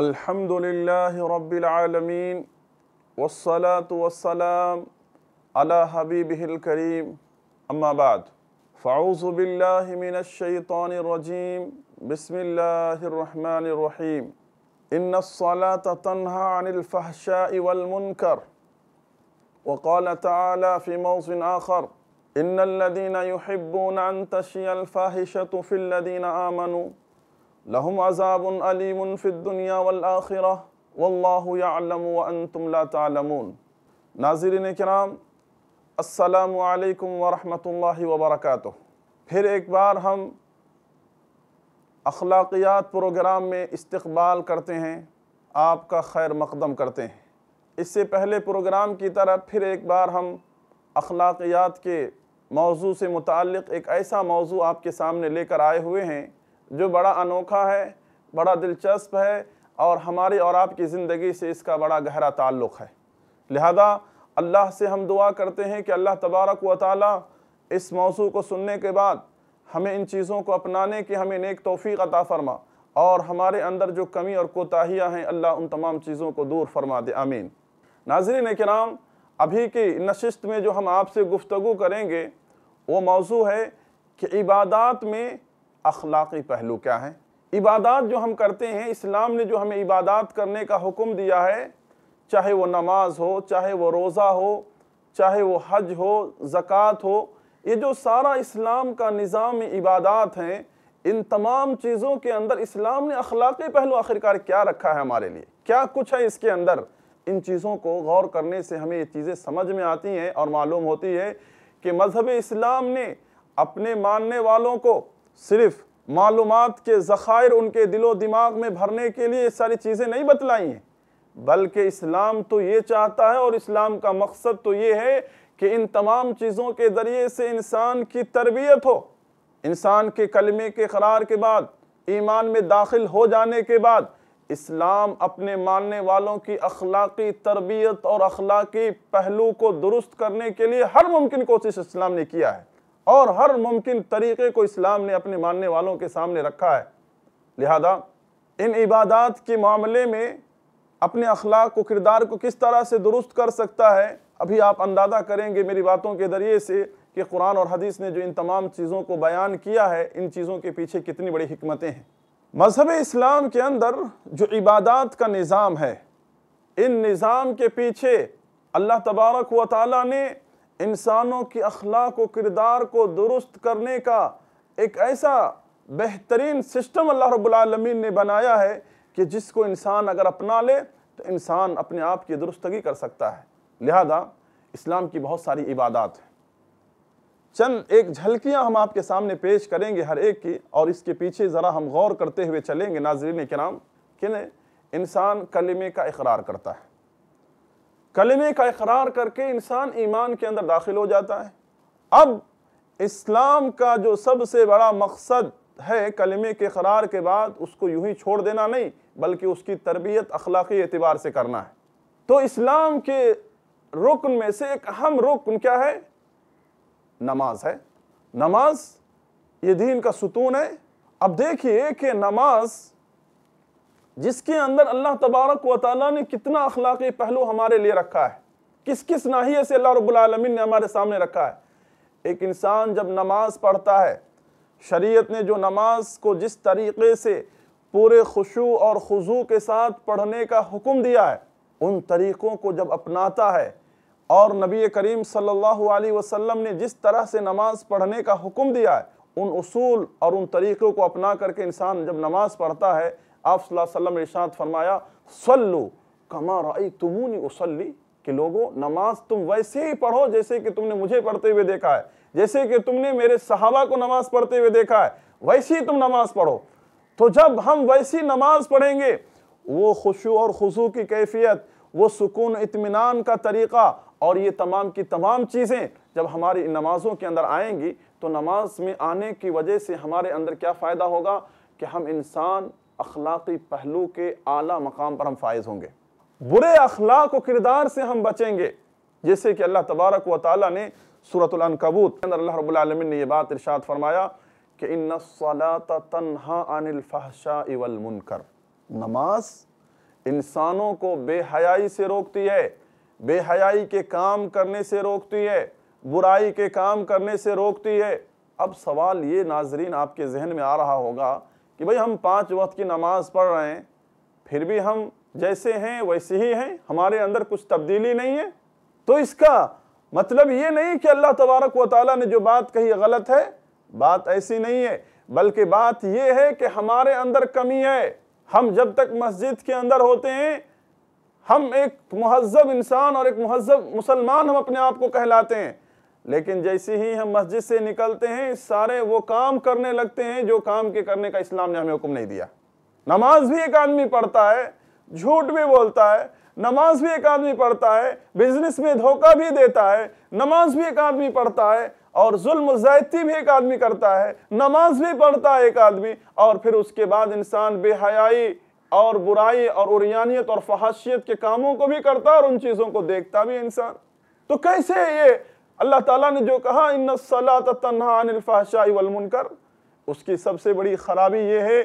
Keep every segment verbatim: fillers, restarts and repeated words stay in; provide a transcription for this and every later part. الحمد للہ رب العالمین والصلاة والسلام علی حبیبہ الکریم اما بعد فاعوذ باللہ من الشیطان الرجیم بسم اللہ الرحمن الرحیم ان الصلاة تنہی عن الفحشاء والمنکر وقال تعالی فی موضع آخر ان الذین یحبون ان تشیع الفاحشة فی الذین آمنوا لهم عذاب علیم فی الدنیا والآخرہ واللہ یعلم وانتم لا تعلمون۔ ناظرین کرام، السلام علیکم ورحمۃ اللہ وبرکاتہ۔ پھر ایک بار ہم اخلاقیات پروگرام میں استقبال کرتے ہیں، آپ کا خیر مقدم کرتے ہیں۔ اس سے پہلے پروگرام کی طرح پھر ایک بار ہم اخلاقیات کے موضوع سے متعلق ایک ایسا موضوع آپ کے سامنے لے کر آئے ہوئے ہیں جو بڑا انوکھا ہے، بڑا دلچسپ ہے، اور ہماری اور آپ کی زندگی سے اس کا بڑا گہرا تعلق ہے۔ لہذا اللہ سے ہم دعا کرتے ہیں کہ اللہ تبارک و تعالی اس موضوع کو سننے کے بعد ہمیں ان چیزوں کو اپنانے کی ہمیں نیک توفیق عطا فرما، اور ہمارے اندر جو کمی اور کوتاہیاں ہیں اللہ ان تمام چیزوں کو دور فرما دے، آمین۔ ناظرین کرام، ابھی کی نشست میں جو ہم آپ سے گفتگو کریں گے وہ موضوع ہے کہ عبادات میں اخلاقی پہلو کیا ہے۔ عبادات جو ہم کرتے ہیں، اسلام نے جو ہمیں عبادات کرنے کا حکم دیا ہے، چاہے وہ نماز ہو، چاہے وہ روزہ ہو، چاہے وہ حج ہو، زکوٰۃ ہو، یہ جو سارا اسلام کا نظام عبادات ہیں، ان تمام چیزوں کے اندر اسلام نے اخلاقی پہلو آخرکار کیا رکھا ہے ہمارے لیے، کیا کچھ ہے اس کے اندر، ان چیزوں کو غور کرنے سے ہمیں یہ چیزیں سمجھ میں آتی ہیں اور معلوم ہوتی ہے کہ مذہب اسلام نے اپنے ماننے والوں کو صرف معلومات کے ذخائر ان کے دل و دماغ میں بھرنے کے لیے ساری چیزیں نہیں بتلائی ہیں، بلکہ اسلام تو یہ چاہتا ہے اور اسلام کا مقصد تو یہ ہے کہ ان تمام چیزوں کے ذریعے سے انسان کی تربیت ہو، انسان کے کلمے کے اقرار کے بعد، ایمان میں داخل ہو جانے کے بعد اسلام اپنے ماننے والوں کی اخلاقی تربیت اور اخلاقی پہلو کو درست کرنے کے لیے ہر ممکن کوشش اسلام نے کیا ہے، اور ہر ممکن طریقے کو اسلام نے اپنے ماننے والوں کے سامنے رکھا ہے۔ لہذا ان عبادات کے معاملے میں اپنے اخلاق و کردار کو کس طرح سے درست کر سکتا ہے، ابھی آپ اندازہ کریں گے میری باتوں کے ذریعے سے کہ قرآن اور حدیث نے جو ان تمام چیزوں کو بیان کیا ہے، ان چیزوں کے پیچھے کتنی بڑی حکمتیں ہیں۔ مذہب اسلام کے اندر جو عبادات کا نظام ہے، ان نظام کے پیچھے اللہ تبارک و تعالیٰ نے انسانوں کی اخلاق و کردار کو درست کرنے کا ایک ایسا بہترین سسٹم اللہ رب العالمین نے بنایا ہے کہ جس کو انسان اگر اپنا لے تو انسان اپنے آپ کی درستگی کر سکتا ہے۔ لہذا اسلام کی بہت ساری عبادات ہیں، چند ایک جھلکیاں ہم آپ کے سامنے پیش کریں گے ہر ایک کی، اور اس کے پیچھے ذرا ہم غور کرتے ہوئے چلیں گے ناظرین کرام کہ انسان کلمے کا اقرار کرتا ہے، کلمے کا اقرار کر کے انسان ایمان کے اندر داخل ہو جاتا ہے۔ اب اسلام کا جو سب سے بڑا مقصد ہے کلمے کے اقرار کے بعد اس کو یوں ہی چھوڑ دینا نہیں، بلکہ اس کی تربیت اخلاقی اعتبار سے کرنا ہے۔ تو اسلام کے رکن میں سے ایک اہم رکن کیا ہے؟ نماز ہے۔ نماز یہ دین کا ستون ہے۔ اب دیکھیے کہ نماز جس کے اندر اللہ تبارک و تعالیٰ نے کتنا اخلاقی پہلو ہمارے لیے رکھا ہے، کس کس ناحیے سے اللہ رب العالمین نے ہمارے سامنے رکھا ہے۔ ایک انسان جب نماز پڑھتا ہے، شریعت نے جو نماز کو جس طریقے سے پورے خشوع اور خضوع کے ساتھ پڑھنے کا حکم دیا ہے، ان طریقوں کو جب اپناتا ہے، اور نبی کریم صلی اللہ علیہ وسلم نے جس طرح سے نماز پڑھنے کا حکم دیا ہے، ان اصول اور ان طریقوں کو اپنا کر کے انسان جب نماز پڑھتا ہے، آپ صلی اللہ علیہ وسلم نے ارشاد فرمایا صلو کما رأیتمونی اصلی، کہ لوگوں نماز تم ویسے ہی پڑھو جیسے کہ تم نے مجھے پڑھتے ہوئے دیکھا ہے، جیسے کہ تم نے میرے صحابہ کو نماز پڑھتے ہوئے دیکھا ہے، ویسے ہی تم نماز پڑھو۔ تو جب ہم ویسی نماز پڑھیں گے، وہ خشوع اور خضوع کی کیفیت، وہ سکون اطمینان کا طریقہ، اور یہ تمام کی تمام چیزیں جب ہماری نمازوں کے اندر آئیں گی، تو نماز میں آنے کی وجہ سے ہمارے اندر کیا فائدہ ہوگا کہ ہم انسان اخلاقی پہلو کے اعلیٰ مقام پر ہم فائز ہوں گے، برے اخلاق و کردار سے ہم بچیں گے، جیسے کہ اللہ تبارک و تعالیٰ نے سورة العنکبوت کے اندر اللہ رب العالمین نے یہ بات ارشاد فرمایا کہ ان الصلاۃ تنہی عن الفحشاء والمنکر، نماز انسانوں کو بے حیائی سے روکتی ہے، بے حیائی کے کام کرنے سے روکتی ہے، برائی کے کام کرنے سے روکتی ہے۔ اب سوال یہ ناظرین آپ کے ذہن میں آ رہا ہوگا کہ بھئی ہم پانچ وقت کی نماز پڑھ رہے ہیں، پھر بھی ہم جیسے ہیں ویسے ہی ہیں، ہمارے اندر کچھ تبدیلی نہیں ہے، تو اس کا مطلب یہ نہیں کہ اللہ تبارک و تعالیٰ نے جو بات کہی غلط ہے، بات ایسی نہیں ہے، بلکہ بات یہ ہے کہ ہمارے اندر کمی ہے۔ ہم جب تک مسجد کے اندر ہوتے ہیں ہم ایک مہذب انسان اور ایک مہذب مسلمان ہم اپنے آپ کو کہلاتے ہیں، لیکن جیسے ہی ہم مسجد سے نکلتے ہیں سارے وہ کام کرنے لگتے ہیں جو کام کے کرنے کا اسلام نے ہمیں حکم نہیں دیا۔ نماز بھی ایک آدمی پڑھتا ہے، جھوٹ بھی بولتا ہے، نماز بھی ایک آدمی پڑھتا ہے، بزنس میں دھوکہ بھی دیتا ہے، نماز بھی ایک آدمی پڑھتا ہے، اور ظلم و زیادتی بھی ایک آدمی کرتا ہے، نماز بھی پڑھتا ہے ایک آدمی، اور پھر اس کے بعد انسان بے حیائی اور برائی اور عریانیت اور فحاشیت کے کاموں کو بھی کرتا ہے اور ان چیزوں کو دیکھتا بھی انسان۔ تو کیسے یہ اللہ تعالیٰ نے جو کہا اِنَّ الصَّلَاةَ تَنْهَا عَنِ الْفَحْشَاءِ وَالْمُنْكَرِ، اس کی سب سے بڑی خرابی یہ ہے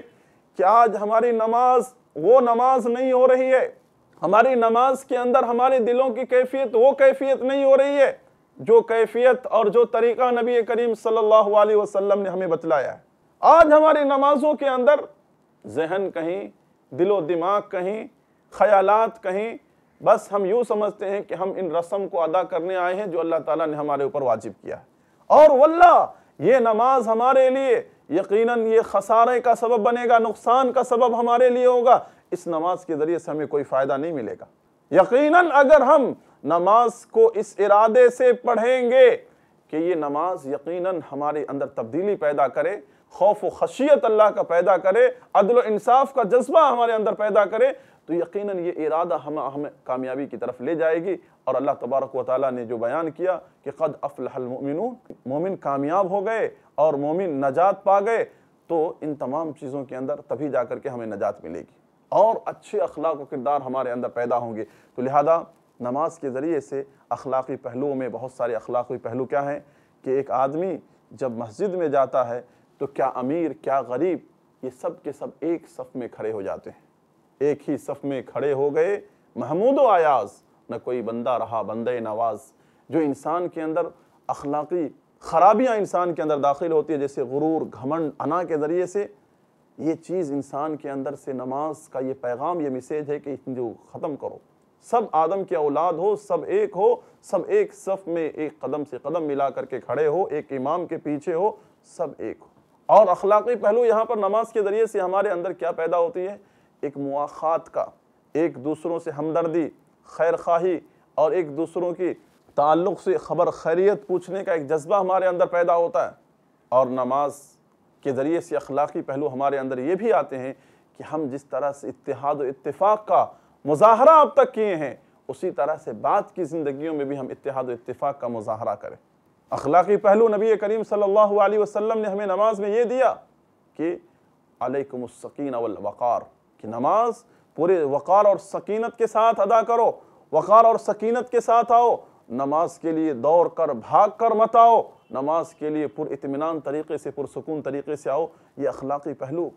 کہ آج ہماری نماز وہ نماز نہیں ہو رہی ہے، ہماری نماز کے اندر ہمارے دلوں کی کیفیت وہ کیفیت نہیں ہو رہی ہے جو کیفیت اور جو طریقہ نبی کریم صلی اللہ علیہ وسلم نے ہمیں بتلایا ہے۔ آج ہماری نمازوں کے اندر ذہن کہیں، دل و دماغ کہیں، خیالات کہیں، بس ہم یوں سمجھتے ہیں کہ ہم ان رسم کو ادا کرنے آئے ہیں جو اللہ تعالیٰ نے ہمارے اوپر واجب کیا ہے، اور واللہ یہ نماز ہمارے لیے یقیناً یہ خسارے کا سبب بنے گا، نقصان کا سبب ہمارے لیے ہوگا، اس نماز کے ذریعے سے ہمیں کوئی فائدہ نہیں ملے گا۔ یقیناً اگر ہم نماز کو اس ارادے سے پڑھیں گے کہ یہ نماز یقیناً ہمارے اندر تبدیلی پیدا کرے، خوف و خشیت اللہ کا پیدا کرے، عدل و انصاف کا جذبہ ہمارے اندر پیدا کرے، تو یقیناً یہ ارادہ ہمیں کامیابی کی طرف لے جائے گی۔ اور اللہ تبارک و تعالیٰ نے جو بیان کیا کہ قد افلح المؤمنون، مومن کامیاب ہو گئے اور مومن نجات پا گئے، تو ان تمام چیزوں کے اندر تبھی جا کر کے ہمیں نجات ملے گی اور اچھے اخلاق و کردار ہمارے اندر پیدا ہوں گے۔ تو لہذا نماز کے ذریعے سے اخلاقی پہلوؤں میں بہت سارے اخلاقی پہلو کیا ہیں کہ ایک آدمی جب مسجد میں جاتا ہے تو کیا امیر کیا غریب یہ سب کے سب ایک صف میں کھڑے ہو جاتے ہیں، ایک ہی صف میں کھڑے ہو گئے، محمود و ایاز، نہ کوئی بندہ رہا بندے نواز۔ جو انسان کے اندر اخلاقی خرابیاں انسان کے اندر داخل ہوتی ہے جیسے غرور، گھمنڈ، انا کے ذریعے سے، یہ چیز انسان کے اندر سے نماز کا یہ پیغام، یہ میسیج ہے کہ ان کو ختم کرو، سب آدم کی اولاد ہو، سب ایک ہو، سب ایک صف میں ایک قدم سے قدم ملا کر کے کھڑے ہو، ایک امام کے پیچھے ہو، سب ایک ہو۔ اور اخلاقی پہلو یہاں پر نماز کے ذریعے سے ہمارے اندر کیا پیدا ہوتی ہے، ایک مواخات کا، ایک دوسروں سے ہمدردی، خیر خواہی اور ایک دوسروں کی تعلق سے خبر خیریت پوچھنے کا ایک جذبہ ہمارے اندر پیدا ہوتا ہے۔ اور نماز کے ذریعے سے اخلاقی پہلو ہمارے اندر یہ بھی آتے ہیں کہ ہم جس طرح سے اتحاد و اتفاق کا مظاہرہ اب تک کیے ہیں، اسی طرح سے بعد کی زندگیوں میں بھی ہم اتحاد و اتفاق کا مظاہرہ کریں۔ اخلاقی پہلو نبی کریم صلی اللہ علیہ وسلم نے ہمیں نماز میں یہ دیا کہ علیکم السکینہ والوقار، کہ نماز پورے وقار اور سکینت کے ساتھ ادا کرو، وقار اور سکینت کے ساتھ آؤ، نماز کے لیے دوڑ کر بھاگ کر مت آؤ، نماز کے لیے پر اطمینان طریقے سے، پر سکون طریقے سے آؤ۔ یہ اخلاقی پہلو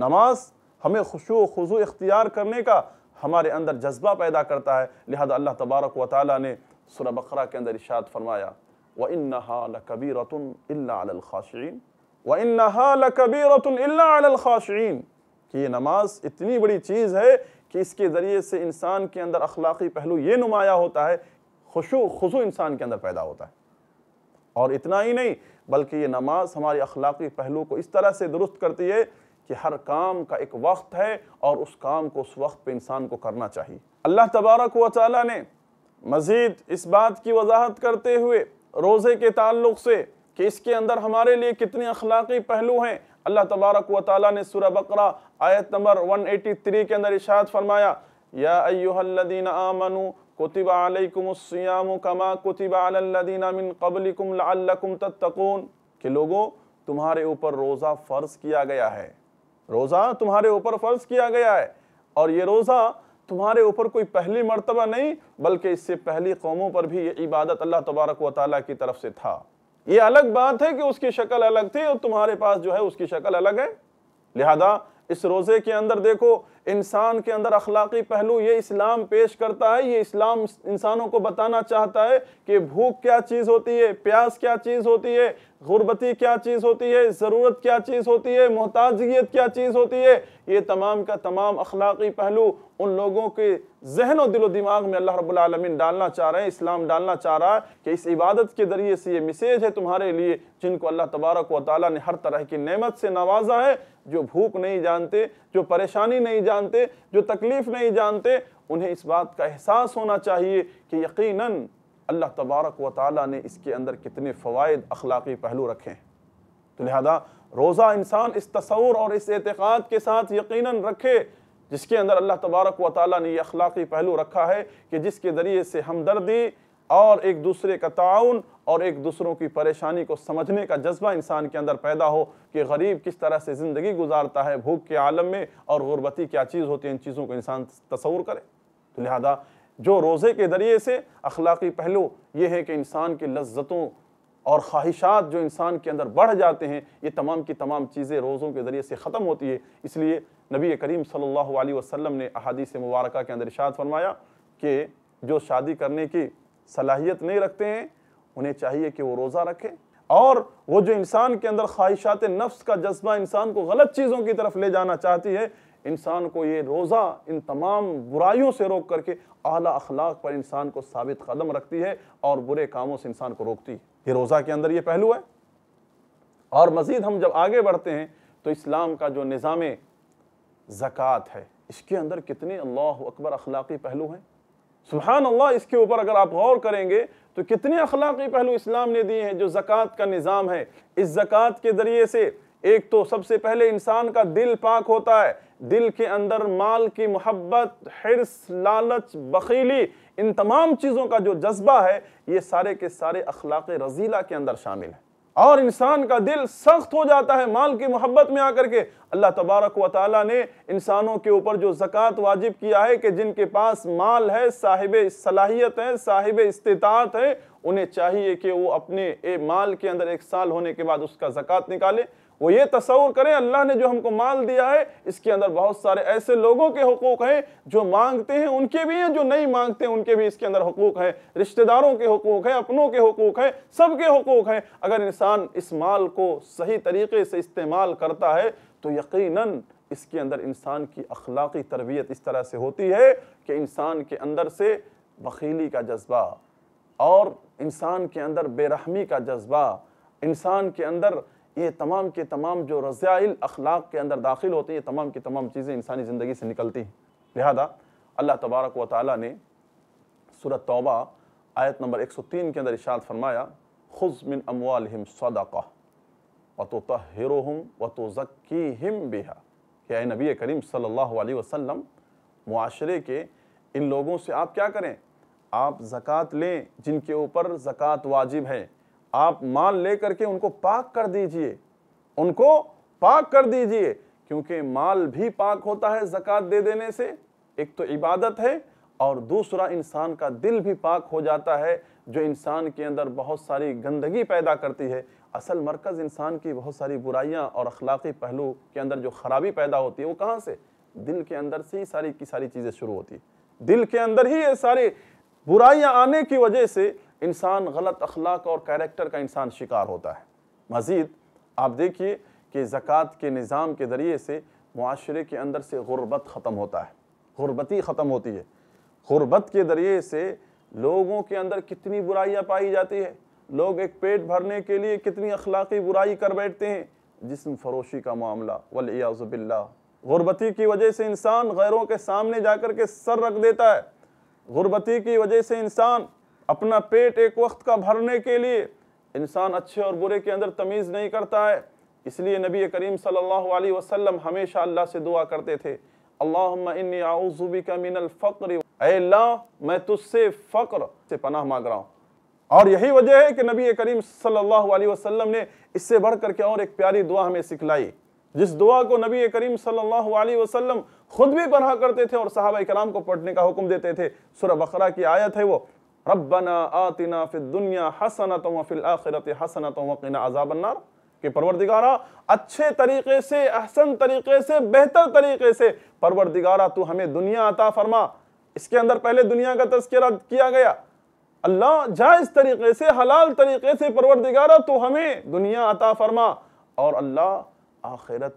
نماز ہمیں خشوع و خضوع اختیار کرنے کا ہمارے اندر جذبہ پیدا کرتا ہے۔ لہذا اللہ تبارک و تعالیٰ نے سورہ بقرہ کے اندر ارشاد فرمایا وَإِنَّهَا لَكَبِيرَةٌ إِلَّا عَلَى الْخَاشِعِينَ وَإِنَّهَا لَكَبِيرَةٌ إِلَّا عَلَى الْخَاشِعِينَ، کہ یہ نماز اتنی بڑی چیز ہے کہ اس کے ذریعے سے انسان کے اندر اخلاقی پہلو یہ نمایاں ہوتا ہے، خشوع خضوع انسان کے اندر پیدا ہوتا ہے۔ اور اتنا ہی نہیں بلکہ یہ نماز ہمارے اخلاقی پہلو کو اس طرح سے درست کرتی ہے کہ ہر کام کا ایک وقت ہے اور اس کام کو اس وقت پہ انسان کو کرنا چاہیے۔ اللہ تبارک و تعالیٰ نے مزید اس بات کی وضاحت کرتے ہوئے روزے کے تعلق سے کہ اس کے اندر ہمارے لیے کتنے اخلاقی پہلو ہیں، اللہ تبارک و تعالیٰ نے سورہ بقرہ آیت نمبر ایک سو تراسی کے اندر ارشاد فرمایا یا ایہا الذین آمنوا کتب علیکم الصیام کما کتب علی الذین من قبلکم لعلکم تتقون، کہ لوگوں تمہارے اوپر روزہ فرض کیا گیا ہے، روزہ تمہارے اوپر فرض کیا گیا ہے، اور یہ روزہ تمہارے اوپر کوئی پہلی مرتبہ نہیں بلکہ اس سے پہلی قوموں پر بھی یہ عبادت اللہ تبارک و تعالیٰ کی طرف سے تھا۔ یہ الگ بات ہے کہ اس کی شکل الگ تھی اور تمہارے پاس جو ہے اس کی شکل الگ ہے۔ لہذا اس روزے کے اندر دیکھو انسان کے اندر اخلاقی پہلو یہ اسلام پیش کرتا ہے، یہ اسلام انسانوں کو بتانا چاہتا ہے کہ بھوک کیا چیز ہوتی ہے، پیاس کیا چیز ہوتی ہے، غربتی کیا چیز ہوتی ہے، ضرورت کیا چیز ہوتی ہے، محتاجیت کیا چیز ہوتی ہے. یہ تمام کا تمام اخلاقی پہلو ان لوگوں کے ذہن و دل و دماغ میں اللہ رب العالمین ڈالنا چاہ رہے ہیں، اسلام ڈالنا چاہ رہا ہے کہ اس عبادت کے ذریعے سے یہ میسیج ہے تمہارے لیے، جن کو اللہ تبارک و تعالیٰ نے ہر طرح کی نعمت سے نوازا ہے، جو بھوک نہیں جانتے، جو پریشانی نہیں جانتے، جو تکلیف نہیں جانتے، انہیں اس بات کا احساس ہونا چاہیے کہ یقیناً اللہ تبارک و تعالیٰ نے اس کے اندر کتنے فوائد اخلاقی پہلو رکھے ہیں. تو لہذا روزہ انسان اس تصور اور اس اعتقاد کے ساتھ یقیناً رکھے جس کے اندر اللہ تبارک و تعالیٰ نے یہ اخلاقی پہلو رکھا ہے کہ جس کے ذریعے سے ہمدردی اور ایک دوسرے کا تعاون اور ایک دوسروں کی پریشانی کو سمجھنے کا جذبہ انسان کے اندر پیدا ہو کہ غریب کس طرح سے زندگی گزارتا ہے بھوک کے عالم میں، اور غربتی کیا چیز ہوتی ہے، ان چیزوں کو انسان تصور کرے. تو لہذا جو روزے کے ذریعے سے اخلاقی پہلو یہ ہے کہ انسان کی لذتوں اور خواہشات جو انسان کے اندر بڑھ جاتے ہیں، یہ تمام کی تمام چیزیں روزوں کے ذریعے سے ختم ہوتی ہے. اس لیے نبی کریم صلی اللہ علیہ وسلم نے احادیث مبارکہ کے اندر ارشاد فرمایا کہ جو شادی کرنے کی صلاحیت نہیں رکھتے ہیں انہیں چاہیے کہ وہ روزہ رکھیں، اور وہ جو انسان کے اندر خواہشات نفس کا جذبہ انسان کو غلط چیزوں کی طرف لے جانا چاہتی ہے، انسان کو یہ روزہ ان تمام برائیوں سے روک کر کے اعلیٰ اخلاق پر انسان کو ثابت قدم رکھتی ہے اور برے کاموں سے انسان کو روکتی ہے. یہ روزہ کے اندر یہ پہلو ہے. اور مزید ہم جب آگے بڑھتے ہیں تو اسلام کا جو نظام زکوٰۃ ہے اس کے اندر کتنے اللہ اکبر اخلاقی پہلو ہیں. سبحان اللہ، اس کے اوپر اگر آپ غور کریں گے تو کتنے اخلاقی پہلو اسلام نے دیے ہیں. جو زکوٰۃ کا نظام ہے، اس زکوٰۃ کے ذریعے سے ایک تو سب سے پہلے انسان کا دل پاک ہوتا ہے. دل کے اندر مال کی محبت، حرص، لالچ، بخیلی، ان تمام چیزوں کا جو جذبہ ہے یہ سارے کے سارے اخلاق رذیلہ کے اندر شامل ہیں. اور انسان کا دل سخت ہو جاتا ہے مال کی محبت میں آ کر کے. اللہ تبارک و تعالیٰ نے انسانوں کے اوپر جو زکوٰۃ واجب کیا ہے کہ جن کے پاس مال ہے، صاحب صلاحیت ہے، صاحب استطاعت ہے، انہیں چاہیے کہ وہ اپنے مال کے اندر ایک سال ہونے کے بعد اس کا زکوٰۃ نکالیں. وہ یہ تصور کریں اللہ نے جو ہم کو مال دیا ہے اس کے اندر بہت سارے ایسے لوگوں کے حقوق ہیں جو مانگتے ہیں ان کے بھی ہیں، جو نہیں مانگتے ان کے بھی اس کے اندر حقوق ہیں، رشتہ داروں کے حقوق ہیں، اپنوں کے حقوق ہیں، سب کے حقوق ہیں. اگر انسان اس مال کو صحیح طریقے سے استعمال کرتا ہے تو یقیناً اس کے اندر انسان کی اخلاقی تربیت اس طرح سے ہوتی ہے کہ انسان کے اندر سے بخیلی کا جذبہ اور انسان کے اندر بے رحمی کا جذبہ، انسان کے اندر یہ تمام کے تمام جو رذائل اخلاق کے اندر داخل ہوتے ہیں، یہ تمام کی تمام چیزیں انسانی زندگی سے نکلتی ہیں. لہذا اللہ تبارک و تعالیٰ نے سورہ توبہ آیت نمبر ایک سو تین کے اندر ارشاد فرمایا خُذْ مِنْ أَمْوَالِهِمْ صَدَقَةً وَتُطَهِّرُهُمْ وَتُزَكِّيهِمْ بِهَا. کہ اے نبی کریم صلی اللہ علیہ وسلم، معاشرے کے ان لوگوں سے آپ کیا کریں؟ آپ زکوٰۃ لیں جن کے اوپر زکوٰۃ واجب ہے. آپ مال لے کر کے ان کو پاک کر دیجئے، ان کو پاک کر دیجئے، کیونکہ مال بھی پاک ہوتا ہے زکوٰۃ دے دینے سے. ایک تو عبادت ہے اور دوسرا انسان کا دل بھی پاک ہو جاتا ہے جو انسان کے اندر بہت ساری گندگی پیدا کرتی ہے. اصل مرکز انسان کی بہت ساری برائیاں اور اخلاقی پہلو کے اندر جو خرابی پیدا ہوتی ہے وہ کہاں سے؟ دل کے اندر سے ہی ساری کی ساری چیزیں شروع ہوتی ہیں. دل کے اندر ہی یہ ساری برائیاں آنے کی وجہ سے انسان غلط اخلاق اور کیریکٹر کا انسان شکار ہوتا ہے. مزید آپ دیکھیے کہ زکوٰۃ کے نظام کے ذریعے سے معاشرے کے اندر سے غربت ختم ہوتا ہے، غربتی ختم ہوتی ہے. غربت کے ذریعے سے لوگوں کے اندر کتنی برائیاں پائی جاتی ہے. لوگ ایک پیٹ بھرنے کے لیے کتنی اخلاقی برائی کر بیٹھتے ہیں. جسم فروشی کا معاملہ والعیاذ باللہ. غربتی کی وجہ سے انسان غیروں کے سامنے جا کر کے سر رکھ دیتا ہے. غربتی کی وجہ سے انسان اپنا پیٹ ایک وقت کا بھرنے کے لیے انسان اچھے اور برے کے اندر تمیز نہیں کرتا ہے. اس لیے نبی کریم صلی اللہ علیہ وسلم ہمیشہ اللہ سے دعا کرتے تھے اللہم انی اعوذ بک من الفقر، اے اللہ میں تجھ سے فقر سے پناہ مانگ رہا ہوں. اور یہی وجہ ہے کہ نبی کریم صلی اللہ علیہ وسلم نے اس سے بڑھ کر کے اور ایک پیاری دعا ہمیں سکھلائی، جس دعا کو نبی کریم صلی اللہ علیہ وسلم خود بھی پڑھا کرتے تھے اور صحابہ کرام کو پڑھنے کا حکم دیتے تھے. سورہ بقرہ کی آیت ہے وہ رَبَّنَا آتِنَا فِي الدُّنْيَا حَسَنَةً وَفِي الْآخِرَةِ حَسَنَةً وَقِنَا عَذَابَ النَّارِ. کہ پروردگارہ اچھے طریقے سے، احسن طریقے سے، بہتر طریقے سے پروردگارہ تو ہمیں دنیا عطا فرما۔ اس کے اندر پہلے دنیا کا تذکرہ کیا گیا۔ اللہ جائز طریقے سے، حلال طریقے سے پروردگارہ تو ہمیں دنیا عطا فرما، اور اللہ آخرت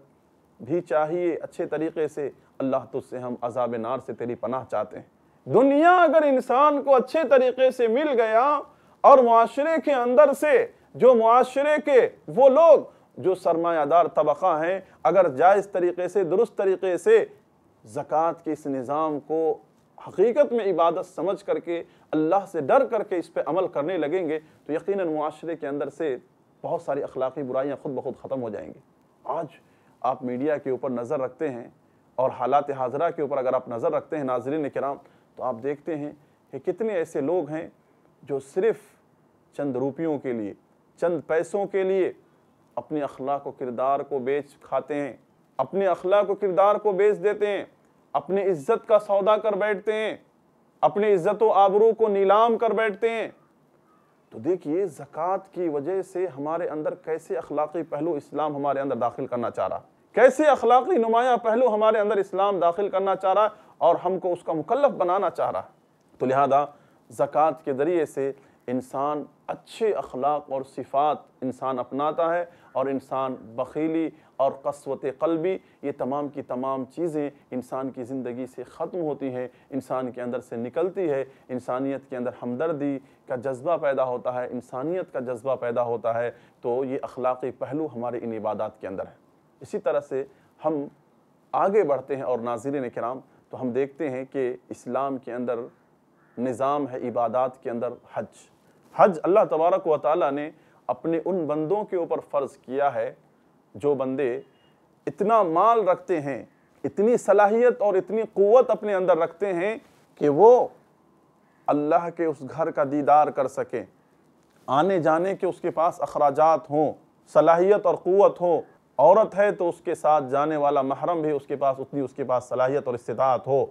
بھی چاہیے اچھے طریقے سے۔ اللہ تجھ سے ہم عذاب نار سے تیری پناہ چاہتے ہیں۔ دنیا اگر انسان کو اچھے طریقے سے مل گیا، اور معاشرے کے اندر سے جو معاشرے کے وہ لوگ جو سرمایہ دار طبقہ ہیں، اگر جائز طریقے سے، درست طریقے سے زکوٰۃ کے اس نظام کو حقیقت میں عبادت سمجھ کر کے، اللہ سے ڈر کر کے اس پہ عمل کرنے لگیں گے، تو یقیناً معاشرے کے اندر سے بہت ساری اخلاقی برائیاں خود بخود ختم ہو جائیں گی۔ آج آپ میڈیا کے اوپر نظر رکھتے ہیں، اور حالات حاضرہ کے اوپر اگر آپ نظر رکھتے ہیں ناظرین کرام، تو آپ دیکھتے ہیں کہ کتنے ایسے لوگ ہیں جو صرف چند روپیوں کے لیے، چند پیسوں کے لیے اپنے اخلاق و کردار کو بیچ کھاتے ہیں، اپنے اخلاق و کردار کو بیچ دیتے ہیں، اپنے عزت کا سودا کر بیٹھتے ہیں، اپنے عزت و آبرو کو نیلام کر بیٹھتے ہیں۔ تو دیکھیے زکوٰۃ کی وجہ سے ہمارے اندر کیسے اخلاقی پہلو اسلام ہمارے اندر داخل کرنا چاہ رہا، کیسے اخلاقی نمایاں پہلو ہمارے اندر اسلام داخل کرنا چاہ رہا اور ہم کو اس کا مکلف بنانا چاہ رہا۔ تو لہذا زکوٰۃ کے ذریعے سے انسان اچھے اخلاق اور صفات انسان اپناتا ہے، اور انسان بخیلی اور قسوت قلبی، یہ تمام کی تمام چیزیں انسان کی زندگی سے ختم ہوتی ہیں، انسان کے اندر سے نکلتی ہے۔ انسانیت کے اندر ہمدردی کا جذبہ پیدا ہوتا ہے، انسانیت کا جذبہ پیدا ہوتا ہے۔ تو یہ اخلاقی پہلو ہمارے ان عبادات کے اندر ہے۔ اسی طرح سے ہم آگے بڑھتے ہیں، اور ناظرین کرام، تو ہم دیکھتے ہیں کہ اسلام کے اندر نظام ہے عبادات کے اندر حج۔ حج اللہ تبارک و تعالیٰ نے اپنے ان بندوں کے اوپر فرض کیا ہے جو بندے اتنا مال رکھتے ہیں، اتنی صلاحیت اور اتنی قوت اپنے اندر رکھتے ہیں کہ وہ اللہ کے اس گھر کا دیدار کر سکیں، آنے جانے کے اس کے پاس اخراجات ہوں، صلاحیت اور قوت ہو۔ عورت ہے تو اس کے ساتھ جانے والا محرم بھی اس کے پاس اتنی اس کے پاس صلاحیت اور استطاعت ہو،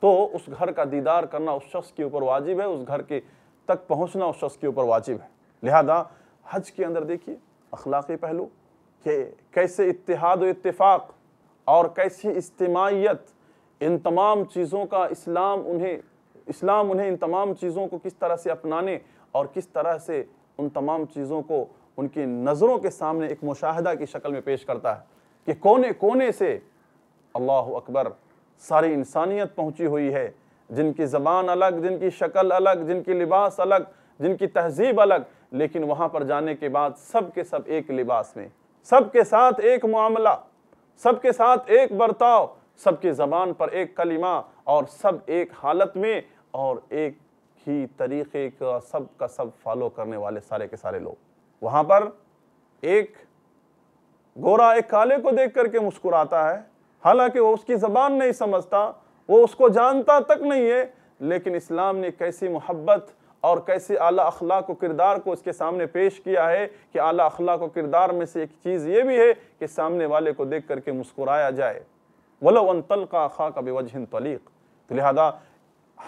تو اس گھر کا دیدار کرنا اس شخص کے اوپر واجب ہے، اس گھر کے تک پہنچنا اس شخص کے اوپر واجب ہے۔ لہذا حج کے اندر دیکھیے اخلاقی پہلو کہ کیسے اتحاد و اتفاق اور کیسی اجتماعیت، ان تمام چیزوں کا اسلام انہیں اسلام انہیں ان تمام چیزوں کو کس طرح سے اپنانے اور کس طرح سے ان تمام چیزوں کو ان کی نظروں کے سامنے ایک مشاہدہ کی شکل میں پیش کرتا ہے کہ کونے کونے سے اللہ اکبر ساری انسانیت پہنچی ہوئی ہے، جن کی زبان الگ، جن کی شکل الگ، جن کی لباس الگ، جن کی تہذیب الگ، لیکن وہاں پر جانے کے بعد سب کے سب ایک لباس میں، سب کے ساتھ ایک معاملہ، سب کے ساتھ ایک برتاؤ، سب کے زبان پر ایک کلمہ، اور سب ایک حالت میں، اور ایک ہی طریقے کا سب کا سب فالو کرنے والے سارے کے سارے لوگ۔ وہاں پر ایک گورا ایک کالے کو دیکھ کر کے مسکراتا ہے، حالانکہ وہ اس کی زبان نہیں سمجھتا، وہ اس کو جانتا تک نہیں ہے، لیکن اسلام نے کیسی محبت اور کیسے اعلیٰ اخلاق و کردار کو اس کے سامنے پیش کیا ہے کہ اعلیٰ اخلاق و کردار میں سے ایک چیز یہ بھی ہے کہ سامنے والے کو دیکھ کر کے مسکرایا جائے، وَلَوْ أَن تَلْقَى أَخَاكَ بِوَجْهٍ طَلِيقٍ۔ لہذا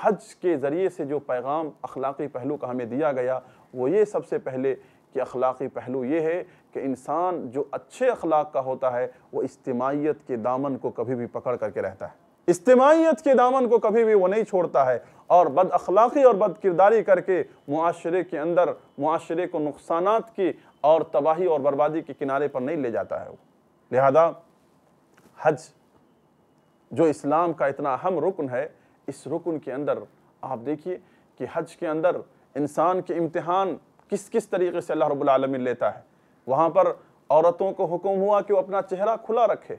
حج کے ذریعے سے جو پیغام اخلاقی پہلو کا ہمیں دیا گیا، وہ یہ سب سے پہلے کہ اخلاقی پہلو یہ ہے کہ انسان جو اچھے اخلاق کا ہوتا ہے وہ اجتماعیت کے دامن کو کبھی بھی پکڑ کر کے رہتا ہے، اجتماعیت کے دامن کو کبھی بھی وہ نہیں چھوڑتا ہے، اور بد اخلاقی اور بد کرداری کر کے معاشرے کے اندر معاشرے کو نقصانات کی اور تباہی اور بربادی کے کنارے پر نہیں لے جاتا ہے وہ۔ لہذا حج جو اسلام کا اتنا اہم رکن ہے، اس رکن کے اندر آپ دیکھیے کہ حج کے اندر انسان کے امتحان کس کس طریقے سے اللہ رب العالمین لیتا ہے۔ وہاں پر عورتوں کو حکم ہوا کہ وہ اپنا چہرہ کھلا رکھے،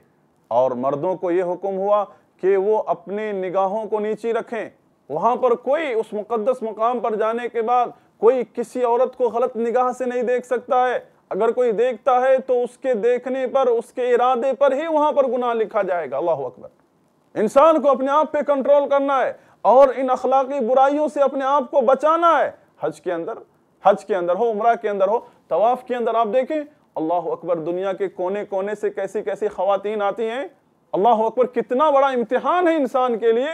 اور مردوں کو یہ حکم ہوا کہ وہ اپنے نگاہوں کو نیچی رکھیں۔ وہاں پر کوئی اس مقدس مقام پر جانے کے بعد کوئی کسی عورت کو غلط نگاہ سے نہیں دیکھ سکتا ہے، اگر کوئی دیکھتا ہے تو اس کے دیکھنے پر، اس کے ارادے پر ہی وہاں پر گناہ لکھا جائے گا۔ اللہ اکبر! انسان کو اپنے آپ پہ کنٹرول کرنا ہے، اور ان اخلاقی برائیوں سے اپنے آپ کو بچانا ہے۔ حج کے اندر حج کے اندر ہو، عمرہ کے اندر ہو، طواف کے اندر آپ دیکھیں، اللہ اکبر! دنیا کے کونے کونے سے کیسی کیسی خواتین آتی ہیں، اللہ اکبر! کتنا بڑا امتحان ہے انسان کے لیے۔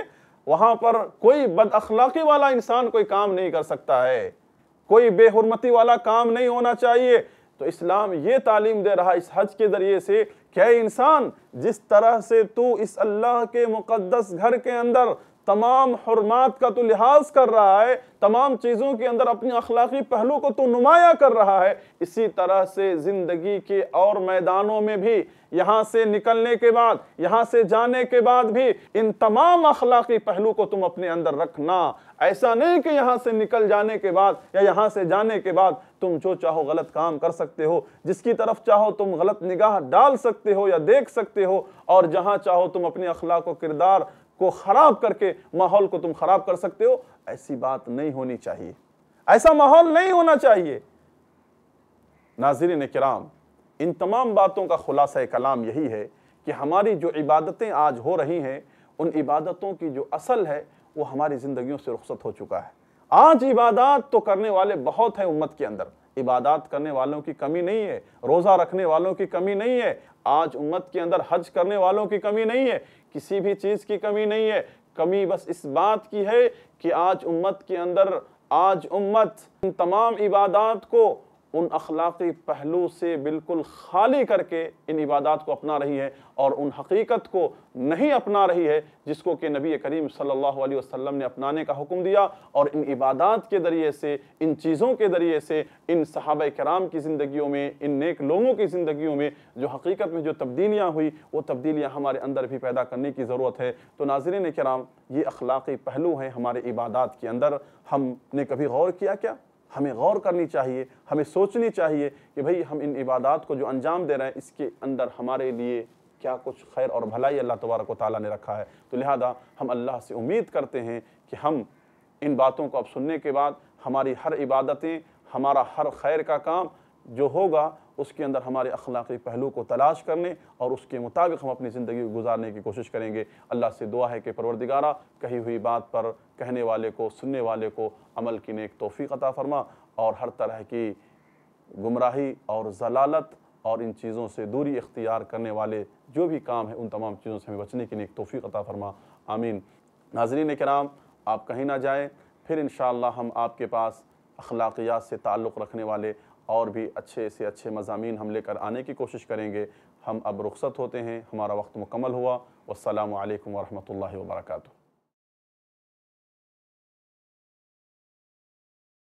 وہاں پر کوئی بد اخلاقی والا انسان کوئی کام نہیں کر سکتا ہے، کوئی بے حرمتی والا کام نہیں ہونا چاہیے۔ تو اسلام یہ تعلیم دے رہا اس حج کے ذریعے سے کہ اے انسان، جس طرح سے تو اس اللہ کے مقدس گھر کے اندر تمام حرمات کا تو لحاظ کر رہا ہے، تمام چیزوں کے اندر اپنی اخلاقی پہلو کو تو نمایاں کر رہا ہے، اسی طرح سے زندگی کے اور میدانوں میں بھی، یہاں سے نکلنے کے بعد، یہاں سے جانے کے بعد بھی ان تمام اخلاقی پہلو کو تم اپنے اندر رکھنا۔ ایسا نہیں کہ یہاں سے نکل جانے کے بعد یا یہاں سے جانے کے بعد تم جو چاہو غلط کام کر سکتے ہو، جس کی طرف چاہو تم غلط نگاہ ڈال سکتے ہو یا دیکھ سکتے ہو، اور جہاں چاہو تم اپنے اخلاق و کردار کو خراب کر کے ماحول کو تم خراب کر سکتے ہو۔ ایسی بات نہیں ہونی چاہیے، ایسا ماحول نہیں ہونا چاہیے۔ ناظرین کرام، ان تمام باتوں کا خلاصہ کلام یہی ہے کہ ہماری جو عبادتیں آج ہو رہی ہیں، ان عبادتوں کی جو اصل ہے وہ ہماری زندگیوں سے رخصت ہو چکا ہے۔ آج عبادات تو کرنے والے بہت ہیں امت کے اندر، عبادات کرنے والوں کی کمی نہیں ہے، روزہ رکھنے والوں کی کمی نہیں ہے، آج امت کے اندر حج کرنے والوں کی کمی نہیں ہے، کسی بھی چیز کی کمی نہیں ہے۔ کمی بس اس بات کی ہے کہ آج امت کے اندر، آج امت ان تمام عبادات کو ان اخلاقی پہلو سے بالکل خالی کر کے ان عبادات کو اپنا رہی ہے، اور ان حقیقت کو نہیں اپنا رہی ہے جس کو کہ نبی کریم صلی اللہ علیہ وسلم نے اپنانے کا حکم دیا، اور ان عبادات کے ذریعے سے، ان چیزوں کے ذریعے سے، ان صحابہ کرام کی زندگیوں میں، ان نیک لوگوں کی زندگیوں میں جو حقیقت میں جو تبدیلیاں ہوئی، وہ تبدیلیاں ہمارے اندر بھی پیدا کرنے کی ضرورت ہے۔ تو ناظرین کرام، یہ اخلاقی پہلو ہیں ہمارے عبادات کے اندر۔ ہم نے کبھی غور کیا کیا؟ ہمیں غور کرنی چاہیے، ہمیں سوچنی چاہیے کہ بھئی ہم ان عبادات کو جو انجام دے رہے ہیں، اس کے اندر ہمارے لیے کیا کچھ خیر اور بھلائی اللہ تبارک و تعالیٰ نے رکھا ہے۔ تو لہذا ہم اللہ سے امید کرتے ہیں کہ ہم ان باتوں کو اب سننے کے بعد ہماری ہر عبادتیں، ہمارا ہر خیر کا کام جو ہوگا، اس کے اندر ہمارے اخلاقی پہلو کو تلاش کرنے اور اس کے مطابق ہم اپنی زندگی گزارنے کی کوشش کریں گے۔ اللہ سے دعا ہے کہ پروردگارہ، کہی ہوئی بات پر کہنے والے کو، سننے والے کو عمل کی نیک توفیق عطا فرما، اور ہر طرح کی گمراہی اور ضلالت اور ان چیزوں سے دوری اختیار کرنے والے جو بھی کام ہیں، ان تمام چیزوں سے ہمیں بچنے کی نیک توفیق عطا فرما، آمین۔ ناظرین کرام، آپ کہیں نہ جائیں، پھر انشاءاللہ ہم آپ کے پاس اخلاقیات سے تعلق رکھنے والے اور بھی اچھے سے اچھے مضامین ہم لے کر آنے کی کوشش کریں گے۔ ہم اب رخصت ہوتے ہیں، ہمارا وقت مکمل ہوا۔ والسلام علیکم ورحمۃ اللہ وبرکاتہ۔